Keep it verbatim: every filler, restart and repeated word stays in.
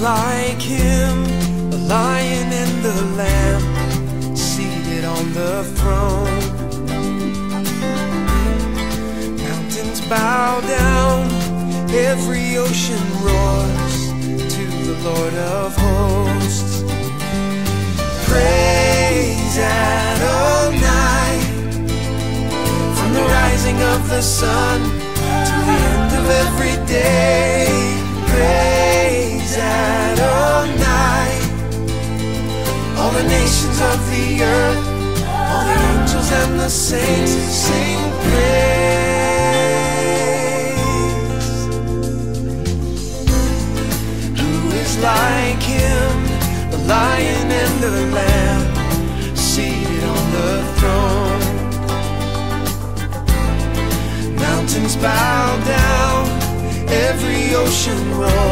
like him, the lion and the lamb, seated on the throne. Mountains bow down, every ocean roars to the Lord of hosts. Praise Adonai, from the rising of the sun to the end of every day. Praise Adonai, all the nations of the earth, all the angels and the saints sing praise. Who is like him, the lion and the lamb, seated on the throne? Mountains bow down, every ocean roars